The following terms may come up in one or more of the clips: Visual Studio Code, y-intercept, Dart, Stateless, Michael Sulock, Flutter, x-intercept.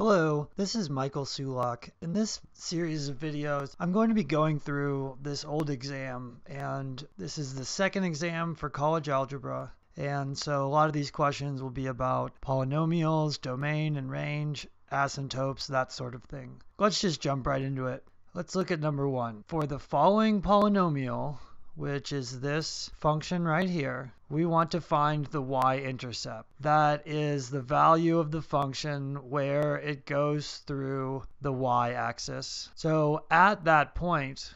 Hello, this is Michael Sulock. In this series of videos, I'm going to be going through this old exam, and this is the second exam for college algebra. And so a lot of these questions will be about polynomials, domain and range, asymptotes, that sort of thing. Let's just jump right into it. Let's look at number one. For the following polynomial, which is this function right here, we want to find the y-intercept. That is the value of the function where it goes through the y-axis. So at that point,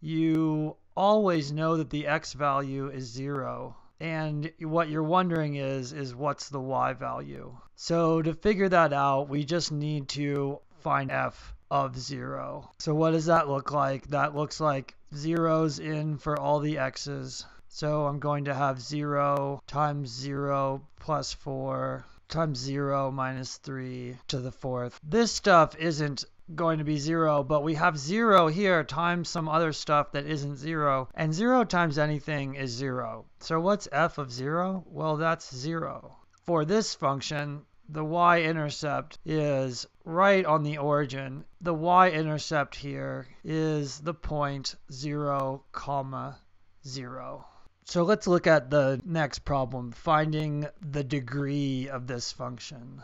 you always know that the x value is 0. And what you're wondering is what's the y value? So to figure that out, we just need to find f of 0. So what does that look like? That looks like zeros in for all the x's. So I'm going to have 0 times 0 plus 4 times 0 minus 3 to the fourth. This stuff isn't going to be 0, but we have 0 here times some other stuff that isn't 0, and 0 times anything is 0. So what's f of 0? Well, that's 0. For this function, the y-intercept is right on the origin. The y-intercept here is the point 0, 0. So let's look at the next problem, finding the degree of this function.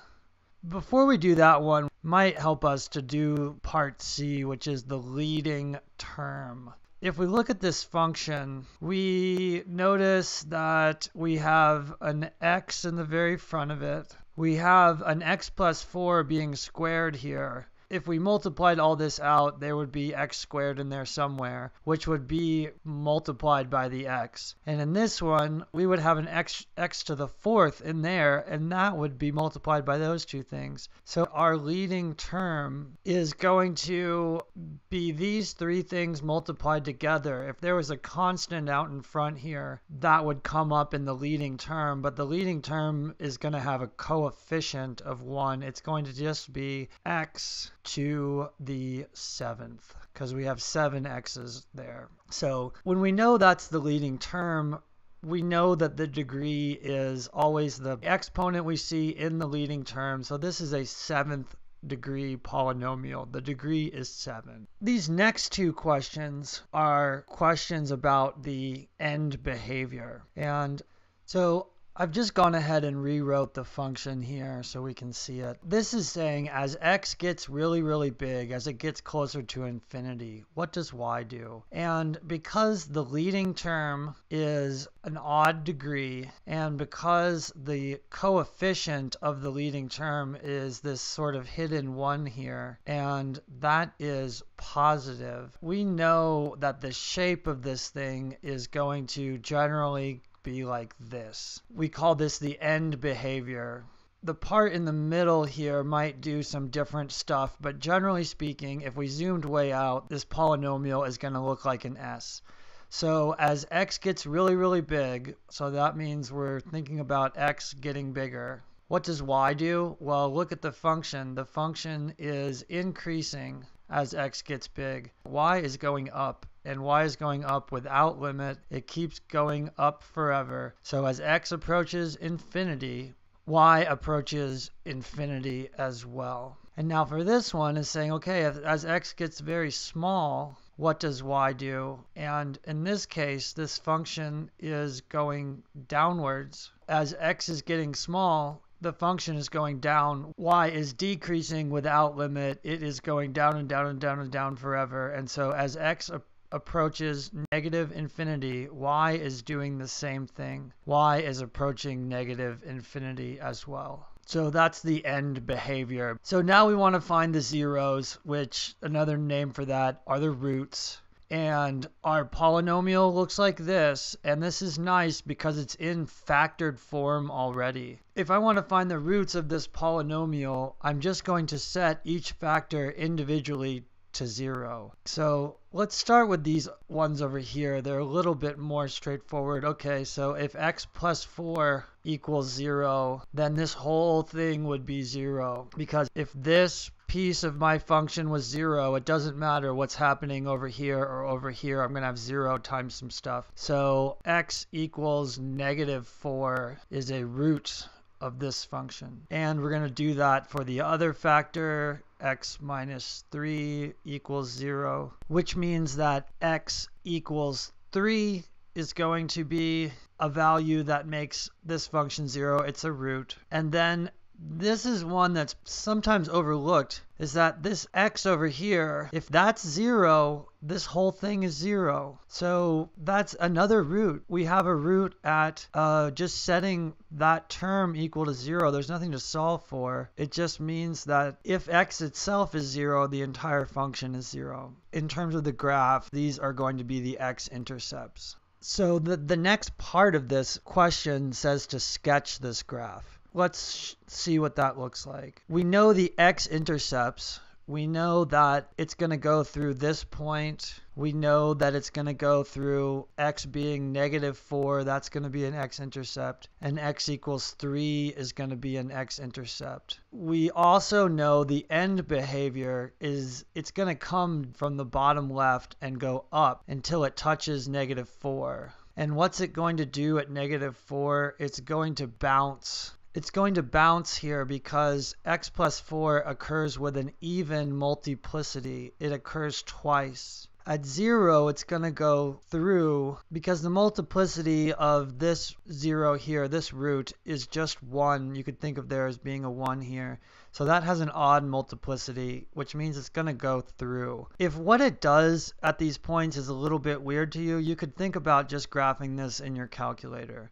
Before we do that one, might help us to do part C, which is the leading term. If we look at this function, we notice that we have an x in the very front of it. We have an x plus 4 being squared here. If we multiplied all this out, there would be x squared in there somewhere, which would be multiplied by the x. And in this one, we would have an x to the fourth in there, and that would be multiplied by those two things. So our leading term is going to be these three things multiplied together. If there was a constant out in front here, that would come up in the leading term, but the leading term is going to have a coefficient of 1. It's going to just be x to the 7th, because we have 7 x's there. So when we know that's the leading term, we know that the degree is always the exponent we see in the leading term. So this is a 7th degree polynomial. The degree is 7. These next two questions are questions about the end behavior. And so I've just gone ahead and rewrote the function here so we can see it. This is saying as x gets really, really big, as it gets closer to infinity, what does y do? And because the leading term is an odd degree, and because the coefficient of the leading term is this sort of hidden 1 here, and that is positive, we know that the shape of this thing is going to generally be like this. We call this the end behavior. The part in the middle here might do some different stuff, but generally speaking, if we zoomed way out, this polynomial is going to look like an S. So as x gets really, really big, so that means we're thinking about x getting bigger. What does y do? Well, look at the function. The function is increasing as x gets big. Y is going up, and y is going up without limit. It keeps going up forever. So as x approaches infinity, y approaches infinity as well. And now for this one is saying, okay, as x gets very small, what does y do? And in this case, this function is going downwards. As x is getting small, the function is going down. Y is decreasing without limit. It is going down and down and down and down forever. And so as x approaches negative infinity, y is doing the same thing. Y is approaching negative infinity as well. So that's the end behavior. So now we want to find the zeros, which another name for that are the roots. And our polynomial looks like this, and this is nice because it's in factored form already. If I want to find the roots of this polynomial, I'm just going to set each factor individually to 0. So let's start with these ones over here. They're a little bit more straightforward. Okay, so if x plus 4 equals 0, then this whole thing would be 0, because if this piece of my function was 0, it doesn't matter what's happening over here or over here. I'm going to have 0 times some stuff. So x equals negative 4 is a root of this function. And we're going to do that for the other factor, x minus 3 equals 0, which means that x equals 3 is going to be a value that makes this function 0. It's a root. And then this is one that's sometimes overlooked, is that this x over here, if that's 0, this whole thing is 0. So that's another root. We have a root at just setting that term equal to 0. There's nothing to solve for. It just means that if x itself is 0, the entire function is 0. In terms of the graph, these are going to be the x-intercepts. So the next part of this question says to sketch this graph. Let's see what that looks like. We know the x-intercepts. We know that it's going to go through this point. We know that it's going to go through x being -4. That's going to be an x-intercept. And x equals 3 is going to be an x-intercept. We also know the end behavior is it's going to come from the bottom left and go up until it touches -4. And what's it going to do at -4? It's going to bounce. It's going to bounce here because x plus 4 occurs with an even multiplicity. It occurs twice. At 0, it's going to go through because the multiplicity of this 0 here, this root, is just 1. You could think of there as being a 1 here. So that has an odd multiplicity, which means it's going to go through. If what it does at these points is a little bit weird to you, you could think about just graphing this in your calculator.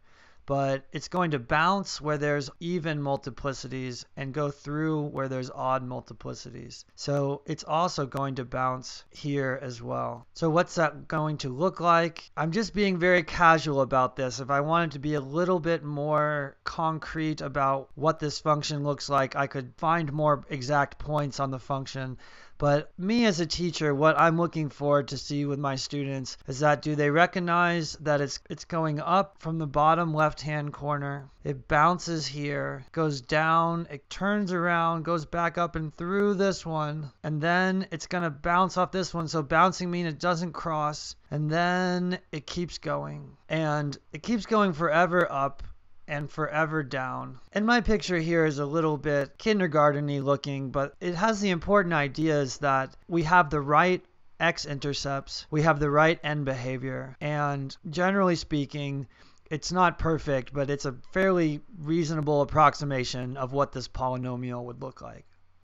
But it's going to bounce where there's even multiplicities and go through where there's odd multiplicities. So it's also going to bounce here as well. So what's that going to look like? I'm just being very casual about this. If I wanted to be a little bit more concrete about what this function looks like, I could find more exact points on the function. But me as a teacher, what I'm looking forward to see with my students is that do they recognize that it's going up from the bottom left-hand corner, it bounces here, goes down, it turns around, goes back up and through this one, and then it's going to bounce off this one. So bouncing means it doesn't cross, and then it keeps going. And it keeps going forever up and forever down. And my picture here is a little bit kindergarten-y looking, but it has the important ideas that we have the right x-intercepts, we have the right end behavior, and generally speaking, it's not perfect, but it's a fairly reasonable approximation of what this polynomial would look like.